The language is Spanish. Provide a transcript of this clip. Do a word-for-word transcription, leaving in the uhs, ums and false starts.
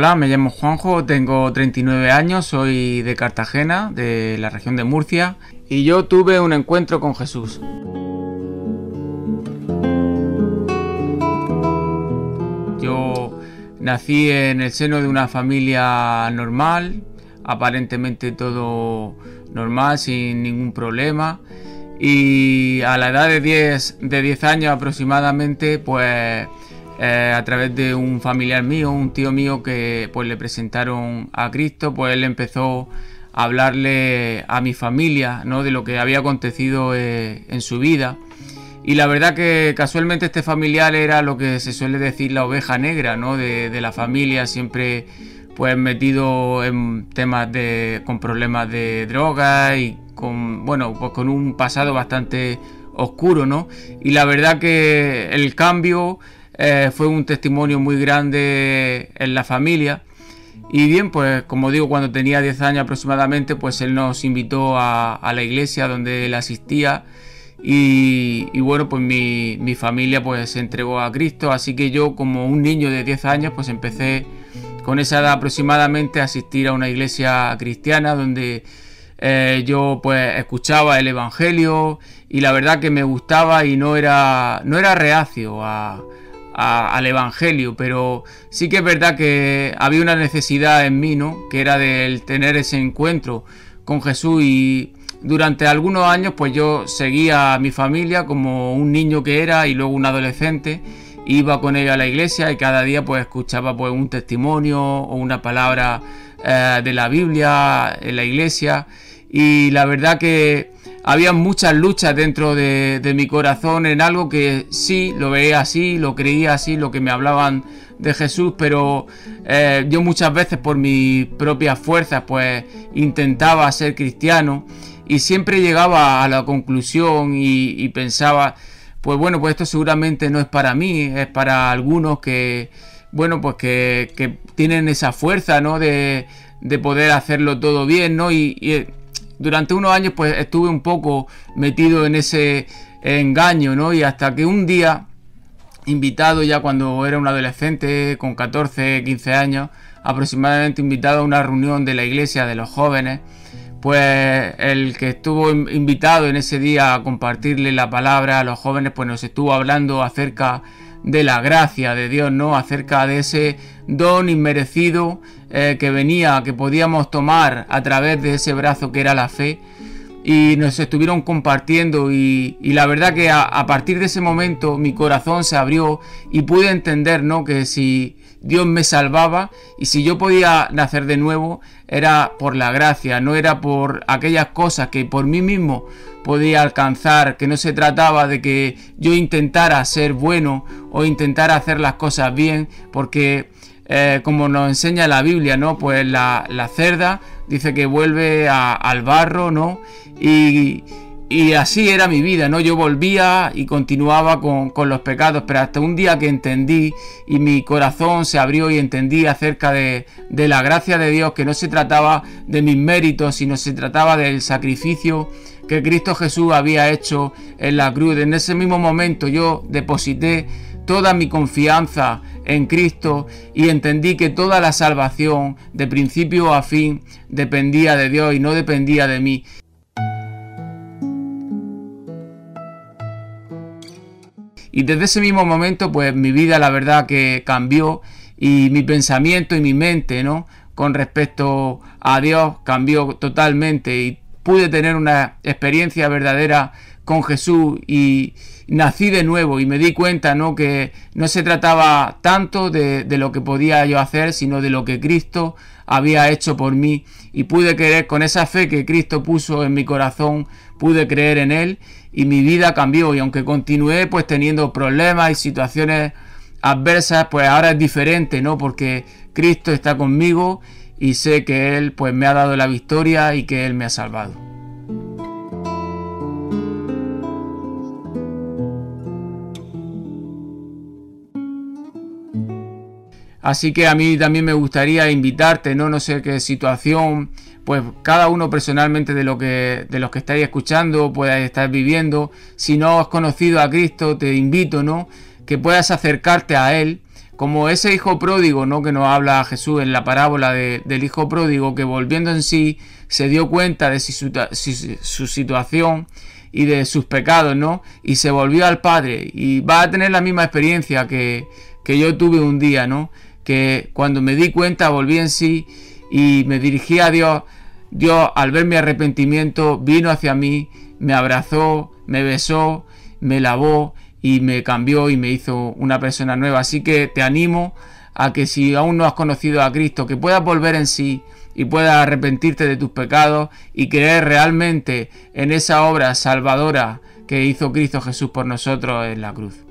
Hola, me llamo Juanjo, tengo treinta y nueve años, soy de Cartagena, de la región de Murcia, y yo tuve un encuentro con Jesús. Yo nací en el seno de una familia normal, aparentemente todo normal, sin ningún problema, y a la edad de diez, de diez años aproximadamente, pues Eh, a través de un familiar mío, un tío mío que pues le presentaron a Cristo, pues él empezó a hablarle a mi familia, ¿no?, de lo que había acontecido eh, en su vida. Y la verdad que casualmente este familiar era lo que se suele decir la oveja negra, ¿no?, de, de la familia, siempre pues metido en temas de, con problemas de drogas y con, bueno, pues con un pasado bastante oscuro, ¿no? Y la verdad que el cambio Eh, fue un testimonio muy grande en la familia. Y bien, pues como digo, cuando tenía diez años aproximadamente, pues él nos invitó a, a la iglesia donde él asistía y, y bueno, pues mi, mi familia pues se entregó a Cristo. Así que yo, como un niño de diez años, pues empecé con esa edad aproximadamente a asistir a una iglesia cristiana donde Eh, yo pues escuchaba el evangelio y la verdad que me gustaba y no era, no era reacio a, a, al evangelio, pero sí que es verdad que había una necesidad en mí, ¿no?, que era del tener ese encuentro con Jesús. Y durante algunos años pues yo seguía a mi familia como un niño que era y luego un adolescente, iba con ellos a la iglesia y cada día pues escuchaba pues un testimonio o una palabra eh, de la Biblia en la iglesia. Y la verdad que había muchas luchas dentro de, de mi corazón en algo que sí, lo veía así, lo creía así, lo que me hablaban de Jesús, pero eh, yo muchas veces por mis propias fuerzas pues intentaba ser cristiano y siempre llegaba a la conclusión y, y pensaba, pues bueno, pues esto seguramente no es para mí, es para algunos que, bueno, pues que, que tienen esa fuerza, ¿no?, de, de poder hacerlo todo bien, ¿no? Y, y durante unos años pues estuve un poco metido en ese engaño, ¿no? Y hasta que un día, invitado ya cuando era un adolescente, con catorce, quince años aproximadamente, invitado a una reunión de la iglesia de los jóvenes, pues el que estuvo invitado en ese día a compartirle la palabra a los jóvenes, pues nos estuvo hablando acerca de la gracia de Dios, ¿no?, acerca de ese don inmerecido eh, que venía, que podíamos tomar a través de ese brazo que era la fe. Y nos estuvieron compartiendo y, y la verdad que a, a partir de ese momento mi corazón se abrió y pude entender, ¿no?, que si Dios me salvaba y si yo podía nacer de nuevo era por la gracia, no era por aquellas cosas que por mí mismo podía alcanzar, que no se trataba de que yo intentara ser bueno o intentara hacer las cosas bien, porque Eh, como nos enseña la Biblia, ¿no?, pues la, la cerda dice que vuelve a, al barro, ¿no? Y, y así era mi vida, ¿no? Yo volvía y continuaba con, con los pecados, pero hasta un día que entendí y mi corazón se abrió y entendí acerca de, de la gracia de Dios, que no se trataba de mis méritos, sino se trataba del sacrificio que Cristo Jesús había hecho en la cruz. En ese mismo momento yo deposité toda mi confianza en Cristo y entendí que toda la salvación, de principio a fin, dependía de Dios y no dependía de mí. Y desde ese mismo momento, pues mi vida la verdad que cambió y mi pensamiento y mi mente, ¿no?, con respecto a Dios cambió totalmente y pude tener una experiencia verdadera con Jesús y nací de nuevo y me di cuenta, ¿no?, que no se trataba tanto de, de lo que podía yo hacer, sino de lo que Cristo había hecho por mí, y pude creer con esa fe que Cristo puso en mi corazón, pude creer en Él y mi vida cambió. Y aunque continué pues teniendo problemas y situaciones adversas, pues ahora es diferente, ¿no?, porque Cristo está conmigo y sé que Él pues me ha dado la victoria y que Él me ha salvado. Así que a mí también me gustaría invitarte, ¿no? No sé qué situación, pues cada uno personalmente de, lo que, de los que estáis escuchando puedas estar viviendo. Si no has conocido a Cristo, te invito, ¿no?, que puedas acercarte a Él Como ese hijo pródigo, ¿no?, que nos habla Jesús en la parábola de, del hijo pródigo, que volviendo en sí se dio cuenta de su, su, su situación y de sus pecados, ¿no?, y se volvió al Padre. Y va a tener la misma experiencia que, que yo tuve un día, ¿no?, que cuando me di cuenta volví en sí y me dirigí a Dios. Dios, al ver mi arrepentimiento, vino hacia mí, me abrazó, me besó, me lavó y me cambió y me hizo una persona nueva. Así que te animo a que, si aún no has conocido a Cristo, que puedas volver en sí y puedas arrepentirte de tus pecados y creer realmente en esa obra salvadora que hizo Cristo Jesús por nosotros en la cruz.